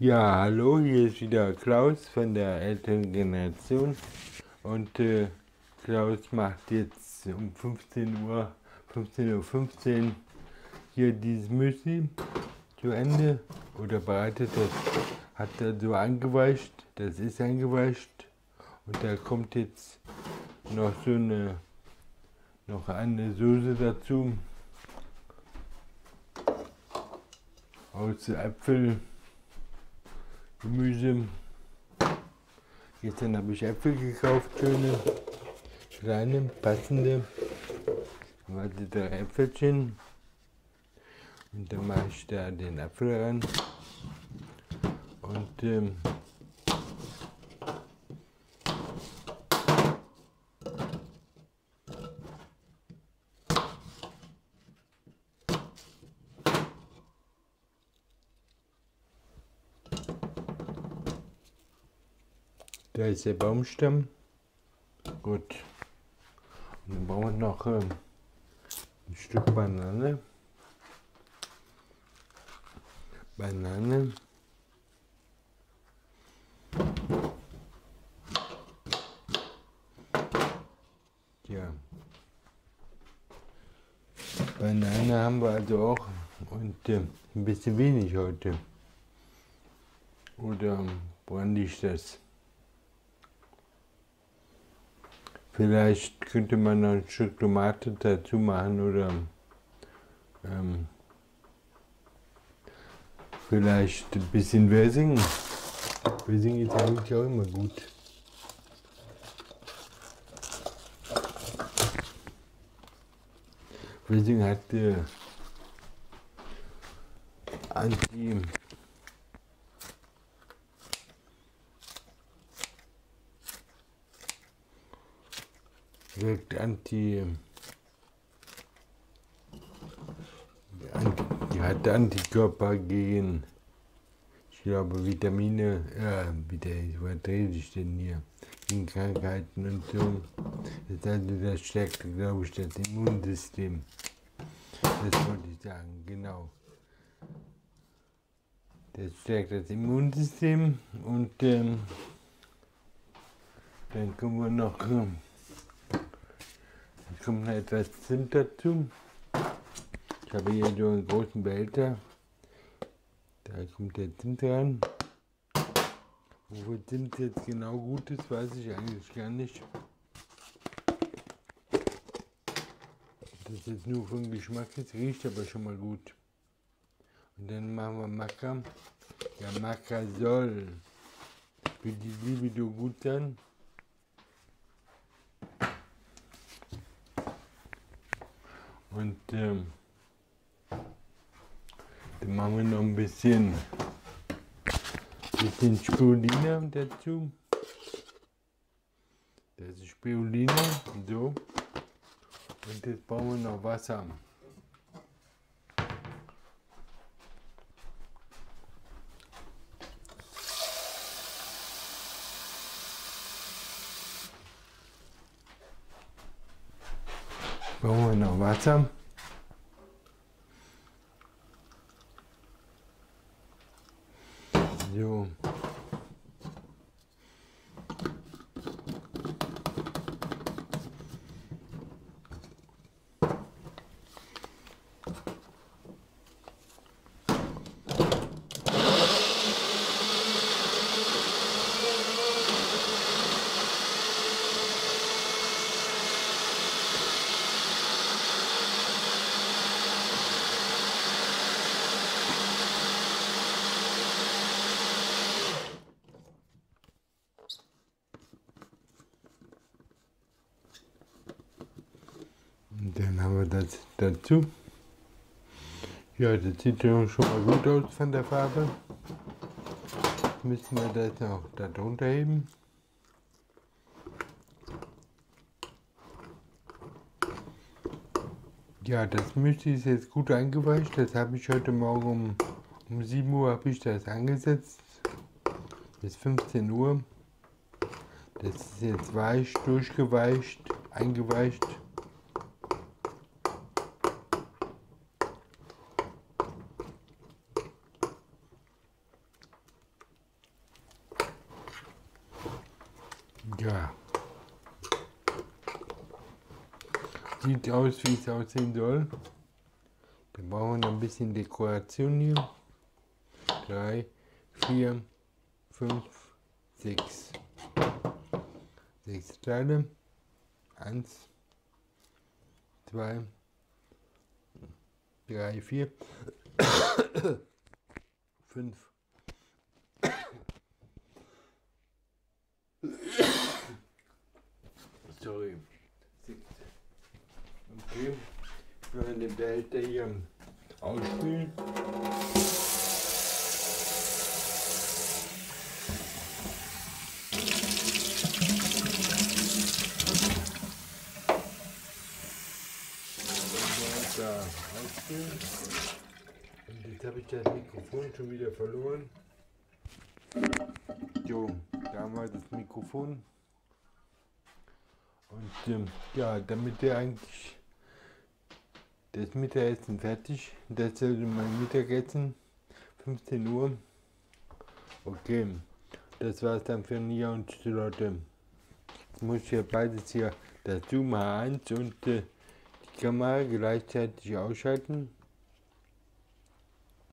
Ja, hallo, hier ist wieder Klaus von der älteren Generation und Klaus macht jetzt um 15:15 Uhr hier dieses Müsli zu Ende oder bereitet das, hat er so angeweicht, das ist angeweicht und da kommt jetzt noch so eine Soße dazu aus Äpfel. Gemüse. Gestern habe ich Äpfel gekauft, schöne, kleine, passende. Ich hatte 3 Äpfelchen. Und dann mache ich da den Apfel ran. Und da ist der Baumstamm. Gut. Und dann brauchen wir noch ein Stück Banane. Ja. Banane haben wir also auch. Und ein bisschen wenig heute. Oder brande ich das? Vielleicht könnte man noch ein Stück Tomate dazu machen oder vielleicht ein bisschen Wirsing. Wirsing ist eigentlich auch immer gut. Wirsing hat Anti... wirkt hat Antikörper gegen, ich glaube, Vitamine, ja, was rede ich denn hier, gegen Krankheiten und so. Das stärkt, glaube ich, das Immunsystem. Das wollte ich sagen, genau. Das stärkt das Immunsystem und dann können wir noch... Jetzt kommt noch etwas Zimt dazu. Ich habe hier so einen großen Behälter. Da kommt der Zimt rein. Wofür Zimt jetzt genau gut ist, weiß ich eigentlich gar nicht. Das jetzt nur für den Geschmack ist, riecht aber schon mal gut. Und dann machen wir Maca. Der Maca soll für die Libido gut sein. Und dann machen wir noch ein bisschen Spirulina dazu. Das ist Spirulina, so. Und jetzt brauchen wir noch Wasser. Brauchen wir noch Wasser. So. Dann haben wir das dazu. Ja, das sieht schon mal gut aus von der Farbe. Jetzt müssen wir das noch darunter heben. Ja, das Müsli ist jetzt gut eingeweicht. Das habe ich heute Morgen um 7 Uhr habe ich das angesetzt. Bis 15 Uhr. Das ist jetzt weich, durchgeweicht, eingeweicht. Ja. Sieht aus, wie es aussehen soll. Wir brauchen ein bisschen Dekoration hier. 3, 4, 5, 6. 6 Teile. 1, 2, 3, 4, 5. Sorry. 6. Okay. Wir werden den Behälter hier ausspülen. Und jetzt habe ich das Mikrofon schon wieder verloren. So, da haben wir das Mikrofon. Und ja, damit wir eigentlich das Mittagessen fertig. Das ist also mein Mittagessen, 15 Uhr. Okay, das war's dann für Nia und die Leute. Jetzt muss ich ja beides hier, das Zoom H1 und die Kamera gleichzeitig ausschalten.